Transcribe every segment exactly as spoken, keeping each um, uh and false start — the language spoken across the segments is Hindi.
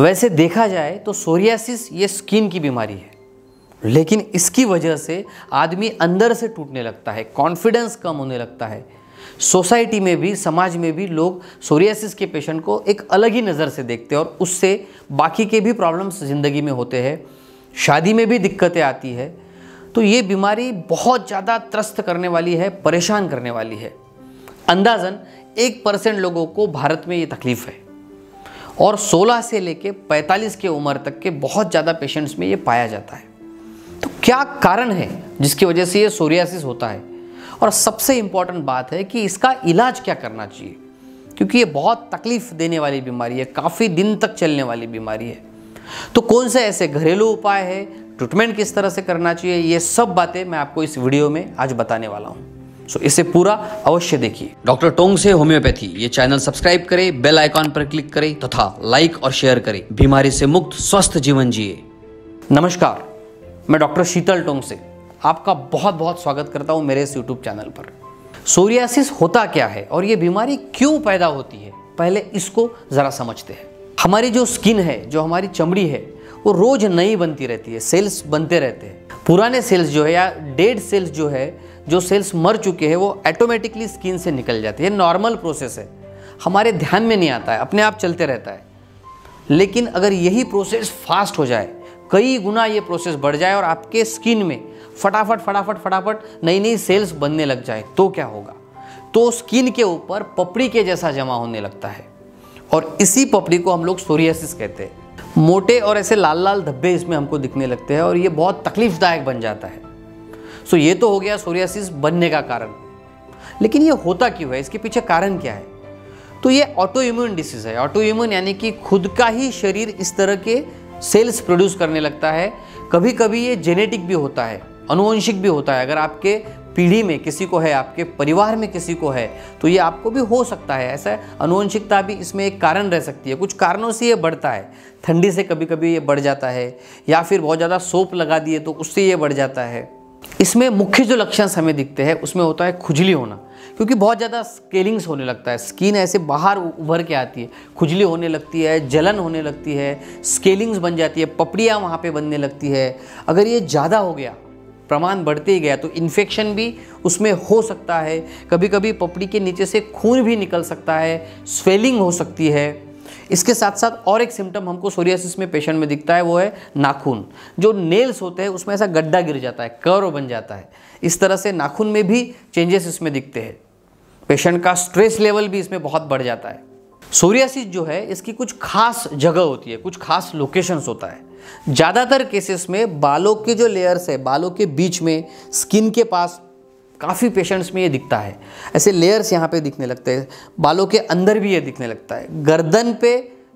वैसे देखा जाए तो सोरायसिस ये स्किन की बीमारी है, लेकिन इसकी वजह से आदमी अंदर से टूटने लगता है, कॉन्फिडेंस कम होने लगता है। सोसाइटी में भी, समाज में भी लोग सोरायसिस के पेशेंट को एक अलग ही नज़र से देखते हैं और उससे बाकी के भी प्रॉब्लम्स ज़िंदगी में होते हैं, शादी में भी दिक्कतें आती है। तो ये बीमारी बहुत ज़्यादा त्रस्त करने वाली है, परेशान करने वाली है। अंदाज़न एक परसेंट लोगों को भारत में ये तकलीफ़ है और सोलह से लेके पैंतालीस के उम्र तक के बहुत ज़्यादा पेशेंट्स में ये पाया जाता है। तो क्या कारण है जिसकी वजह से ये सोरायसिस होता है, और सबसे इम्पॉर्टेंट बात है कि इसका इलाज क्या करना चाहिए, क्योंकि ये बहुत तकलीफ़ देने वाली बीमारी है, काफ़ी दिन तक चलने वाली बीमारी है। तो कौन से ऐसे घरेलू उपाय है, ट्रीटमेंट किस तरह से करना चाहिए, ये सब बातें मैं आपको इस वीडियो में आज बताने वाला हूँ। सो इसे पूरा अवश्य देखिए। डॉक्टर टोंग से होमियोपैथी ये चैनल सब्सक्राइब करें, बेल आइकॉन पर क्लिक करें तथा लाइक और शेयर करें। बीमारी से मुक्त स्वस्थ जीवन जिए। नमस्कार, मैं डॉक्टर शीतल टोंग से आपका बहुत बहुत स्वागत करता हूं मेरे इस यूट्यूब चैनल पर। सोरायसिस होता क्या है और ये बीमारी क्यों पैदा होती है, पहले इसको जरा समझते हैं। हमारी जो स्किन है, जो हमारी चमड़ी है, वो रोज नई बनती रहती है, सेल्स बनते रहते हैं। पुराने सेल्स जो है या डेड सेल्स जो है, जो सेल्स मर चुके हैं, वो ऑटोमेटिकली स्किन से निकल जाते हैं। नॉर्मल प्रोसेस है, हमारे ध्यान में नहीं आता है, अपने आप चलते रहता है। लेकिन अगर यही प्रोसेस फास्ट हो जाए, कई गुना ये प्रोसेस बढ़ जाए और आपके स्किन में फटाफट फटाफट फटाफट नई नई सेल्स बनने लग जाए तो क्या होगा? तो स्किन के ऊपर पपड़ी के जैसा जमा होने लगता है और इसी पपड़ी को हम लोग सोरायसिस कहते हैं। मोटे और ऐसे लाल लाल धब्बे इसमें हमको दिखने लगते हैं और ये बहुत तकलीफदायक बन जाता है। सो ये तो हो गया सोरायसिस बनने का कारण, लेकिन ये होता क्यों है, इसके पीछे कारण क्या है? तो ये ऑटो इम्यून डिसीज़ है। ऑटो इम्यून यानी कि खुद का ही शरीर इस तरह के सेल्स प्रोड्यूस करने लगता है। कभी कभी ये जेनेटिक भी होता है, अनुवंशिक भी होता है। अगर आपके पीढ़ी में किसी को है, आपके परिवार में किसी को है, तो ये आपको भी हो सकता है। ऐसा अनुवंशिकता भी इसमें एक कारण रह सकती है। कुछ कारणों से ये बढ़ता है। ठंडी से कभी कभी ये बढ़ जाता है, या फिर बहुत ज़्यादा सोप लगा दिए तो उससे ये बढ़ जाता है। इसमें मुख्य जो लक्षण हमें दिखते हैं उसमें होता है खुजली होना, क्योंकि बहुत ज़्यादा स्केलिंग्स होने लगता है, स्किन ऐसे बाहर उभर के आती है, खुजली होने लगती है, जलन होने लगती है, स्केलिंग्स बन जाती है, पपड़ियाँ वहाँ पे बनने लगती है। अगर ये ज़्यादा हो गया, प्रमाण बढ़ते ही गया, तो इन्फेक्शन भी उसमें हो सकता है। कभी कभी पपड़ी के नीचे से खून भी निकल सकता है, स्वेलिंग हो सकती है। इसके साथ साथ और एक सिम्टम हमको सोरायसिस में पेशेंट में दिखता है, वो है नाखून। जो नेल्स होते हैं उसमें ऐसा गड्ढा गिर जाता है, कर्व बन जाता है। इस तरह से नाखून में भी चेंजेस इसमें दिखते हैं। पेशेंट का स्ट्रेस लेवल भी इसमें बहुत बढ़ जाता है। सोरायसिस जो है, इसकी कुछ खास जगह होती है, कुछ खास लोकेशंस होता है। ज़्यादातर केसेस में बालों के जो लेयर्स है, बालों के बीच में, स्किन के पास, काफ़ी पेशेंट्स में ये दिखता है। ऐसे लेयर्स यहाँ पे दिखने लगते हैं, बालों के अंदर भी ये दिखने लगता है। गर्दन पे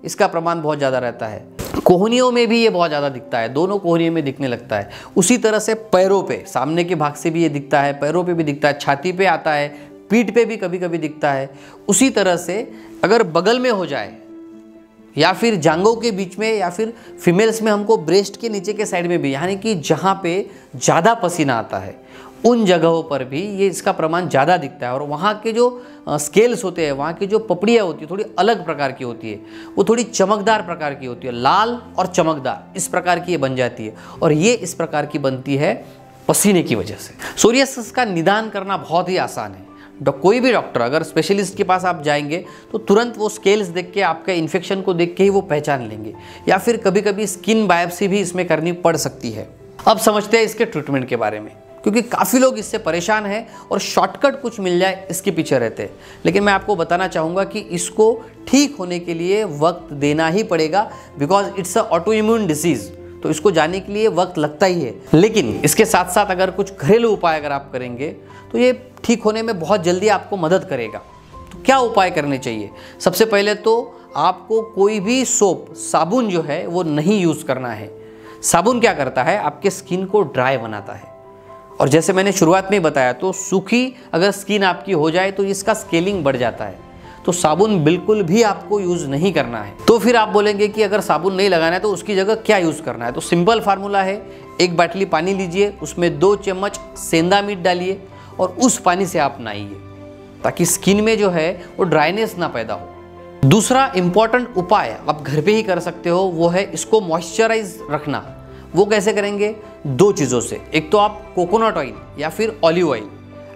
इसका प्रमाण बहुत ज़्यादा रहता है, कोहनियों में भी ये बहुत ज़्यादा दिखता है, दोनों कोहनियों में दिखने लगता है। उसी तरह से पैरों पे, सामने के भाग से भी ये दिखता है, पैरों पे भी दिखता है, छाती पे आता है, पीठ पे भी कभी कभी दिखता है। उसी तरह से अगर बगल में हो जाए, या फिर जांघों के बीच में, या फिर फीमेल्स में हमको ब्रेस्ट के नीचे के साइड में भी, यानी कि जहाँ पे ज़्यादा पसीना आता है, उन जगहों पर भी ये इसका प्रमाण ज़्यादा दिखता है। और वहाँ के जो स्केल्स होते हैं, वहाँ की जो पपड़ियाँ होती है, थोड़ी अलग प्रकार की होती है, वो थोड़ी चमकदार प्रकार की होती है, लाल और चमकदार, इस प्रकार की ये बन जाती है। और ये इस प्रकार की बनती है पसीने की वजह से। सोरायसिस का निदान करना बहुत ही आसान है। कोई भी डॉक्टर, अगर स्पेशलिस्ट के पास आप जाएंगे तो तुरंत वो स्केल्स देख के, आपका इन्फेक्शन को देख के ही वो पहचान लेंगे, या फिर कभी कभी स्किन बायोप्सी भी इसमें करनी पड़ सकती है। अब समझते हैं इसके ट्रीटमेंट के बारे में, क्योंकि काफ़ी लोग इससे परेशान हैं और शॉर्टकट कुछ मिल जाए इसके पीछे रहते हैं। लेकिन मैं आपको बताना चाहूँगा कि इसको ठीक होने के लिए वक्त देना ही पड़ेगा, because it's a auto immune disease. तो इसको जाने के लिए वक्त लगता ही है। लेकिन इसके साथ साथ अगर कुछ घरेलू उपाय अगर आप करेंगे तो ये ठीक होने में बहुत जल्दी आपको मदद करेगा। तो क्या उपाय करने चाहिए? सबसे पहले तो आपको कोई भी सोप, साबुन जो है वो नहीं यूज़ करना है। साबुन क्या करता है, आपके स्किन को ड्राई बनाता है। और जैसे मैंने शुरुआत में बताया, तो सूखी अगर स्किन आपकी हो जाए तो इसका स्केलिंग बढ़ जाता है। तो साबुन बिल्कुल भी आपको यूज़ नहीं करना है। तो फिर आप बोलेंगे कि अगर साबुन नहीं लगाना है तो उसकी जगह क्या यूज़ करना है? तो सिंपल फार्मूला है, एक बाटली पानी लीजिए, उसमें दो चम्मच सेंधा मीठ डालिए और उस पानी से आप नहाइए, ताकि स्किन में जो है वो ड्राइनेस ना पैदा हो। दूसरा इम्पॉर्टेंट उपाय आप घर पे ही कर सकते हो वो है इसको मॉइस्चराइज रखना। वो कैसे करेंगे? दो चीज़ों से, एक तो आप कोकोनट ऑयल या फिर ऑलिव ऑयल,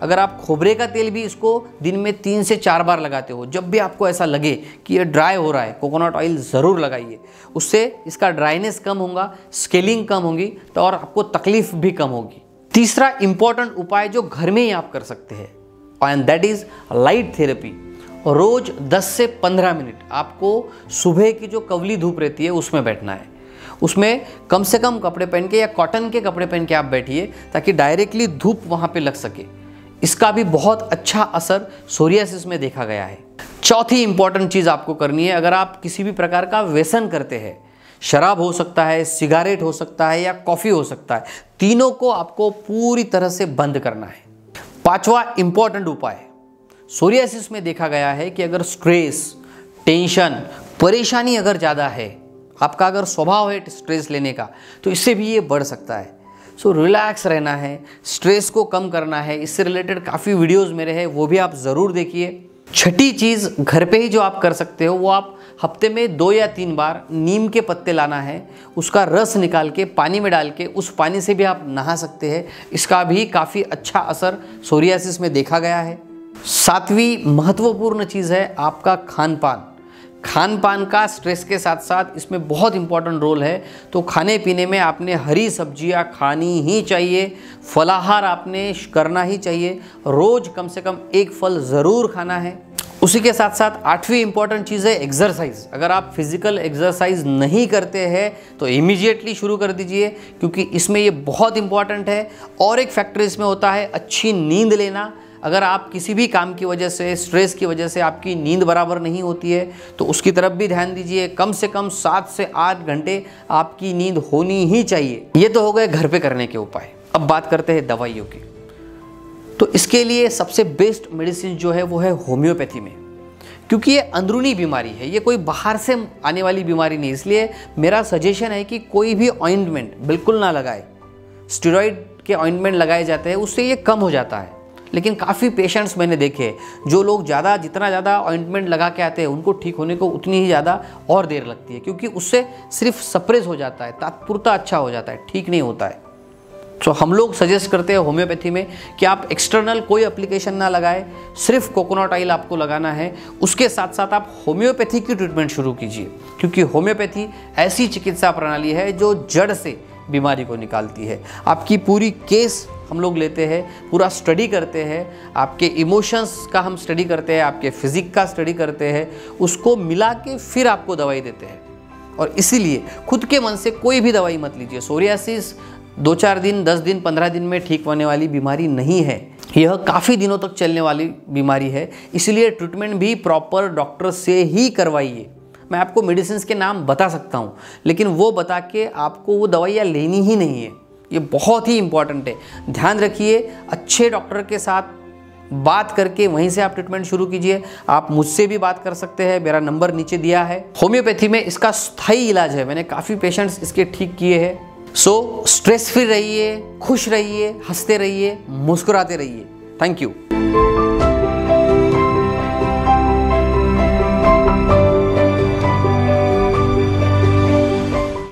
अगर आप खोबरे का तेल भी इसको दिन में तीन से चार बार लगाते हो, जब भी आपको ऐसा लगे कि ये ड्राई हो रहा है, कोकोनट ऑयल ज़रूर लगाइए। उससे इसका ड्राइनेस कम होगा, स्केलिंग कम होगी तो और आपको तकलीफ भी कम होगी। तीसरा इम्पॉर्टेंट उपाय जो घर में ही आप कर सकते हैं and that is light therapy. रोज़ दस से पंद्रह मिनट आपको सुबह की जो कवली धूप रहती है उसमें बैठना है। उसमें कम से कम कपड़े पहन के या कॉटन के कपड़े पहन के आप बैठिए ताकि डायरेक्टली धूप वहाँ पे लग सके। इसका भी बहुत अच्छा असर सोरायसिस में देखा गया है। चौथी इंपॉर्टेंट चीज़ आपको करनी है, अगर आप किसी भी प्रकार का व्यसन करते हैं, शराब हो सकता है, सिगारेट हो सकता है या कॉफ़ी हो सकता है, तीनों को आपको पूरी तरह से बंद करना है। पांचवा इंपॉर्टेंट उपाय, सोरायसिस में देखा गया है कि अगर स्ट्रेस, टेंशन, परेशानी अगर ज़्यादा है, आपका अगर स्वभाव है स्ट्रेस लेने का, तो इससे भी ये बढ़ सकता है। सो रिलैक्स रहना है, स्ट्रेस को कम करना है, इससे रिलेटेड काफ़ी वीडियोस मेरे हैं, वो भी आप ज़रूर देखिए। छठी चीज़ घर पे ही जो आप कर सकते हो वो आप हफ्ते में दो या तीन बार नीम के पत्ते लाना है, उसका रस निकाल के पानी में डाल के उस पानी से भी आप नहा सकते हैं। इसका भी काफ़ी अच्छा असर सोरायसिस में देखा गया है। सातवीं महत्वपूर्ण चीज़ है आपका खान पान। खान पान का स्ट्रेस के साथ साथ इसमें बहुत इम्पॉर्टेंट रोल है। तो खाने पीने में आपने हरी सब्जियां खानी ही चाहिए, फलाहार आपने करना ही चाहिए, रोज़ कम से कम एक फल ज़रूर खाना है। उसी के साथ साथ आठवीं इंपॉर्टेंट चीज़ है एक्सरसाइज। अगर आप फिज़िकल एक्सरसाइज नहीं करते हैं तो इमीडिएटली शुरू कर दीजिए क्योंकि इसमें ये बहुत इंपॉर्टेंट है। और एक फैक्टर इसमें होता है अच्छी नींद लेना। अगर आप किसी भी काम की वजह से, स्ट्रेस की वजह से आपकी नींद बराबर नहीं होती है तो उसकी तरफ भी ध्यान दीजिए। कम से कम सात से आठ घंटे आपकी नींद होनी ही चाहिए। ये तो हो गए घर पे करने के उपाय। अब बात करते हैं दवाइयों की। तो इसके लिए सबसे बेस्ट मेडिसिन जो है वो है होमियोपैथी में, क्योंकि ये अंदरूनी बीमारी है, ये कोई बाहर से आने वाली बीमारी नहीं। इसलिए मेरा सजेशन है कि कोई भी ऑइंटमेंट बिल्कुल ना लगाए। स्टेरॉइड के ऑइंटमेंट लगाए जाते हैं, उससे ये कम हो जाता है, लेकिन काफ़ी पेशेंट्स मैंने देखे जो लोग ज़्यादा जितना ज़्यादा ऑइंटमेंट लगा के आते हैं उनको ठीक होने को उतनी ही ज़्यादा और देर लगती है, क्योंकि उससे सिर्फ सप्रेस हो जाता है, तात्पुरता अच्छा हो जाता है, ठीक नहीं होता है। तो हम लोग सजेस्ट करते हैं होम्योपैथी में कि आप एक्सटर्नल कोई एप्लीकेशन ना लगाएं, सिर्फ कोकोनट ऑयल आपको लगाना है। उसके साथ साथ आप होम्योपैथी की ट्रीटमेंट शुरू कीजिए, क्योंकि होम्योपैथी ऐसी चिकित्सा प्रणाली है जो जड़ से बीमारी को निकालती है। आपकी पूरी केस हम लोग लेते हैं, पूरा स्टडी करते हैं, आपके इमोशंस का हम स्टडी करते हैं, आपके फिजिक का स्टडी करते हैं, उसको मिला के फिर आपको दवाई देते हैं। और इसीलिए खुद के मन से कोई भी दवाई मत लीजिए। सोरायसिस दो चार दिन, दस दिन, पंद्रह दिन में ठीक होने वाली बीमारी नहीं है, यह काफ़ी दिनों तक चलने वाली बीमारी है। इसलिए ट्रीटमेंट भी प्रॉपर डॉक्टर से ही करवाइए। मैं आपको मेडिसिन्स के नाम बता सकता हूँ, लेकिन वो बता के आपको वो दवाइयाँ लेनी ही नहीं है। ये बहुत ही इम्पॉर्टेंट है, ध्यान रखिए। अच्छे डॉक्टर के साथ बात करके वहीं से आप ट्रीटमेंट शुरू कीजिए। आप मुझसे भी बात कर सकते हैं, मेरा नंबर नीचे दिया है। होम्योपैथी में इसका स्थायी इलाज है, मैंने काफ़ी पेशेंट्स इसके ठीक किए हैं। सो स्ट्रेस फ्री रहिए, खुश रहिए, हंसते रहिए, मुस्कुराते रहिए। Thank you.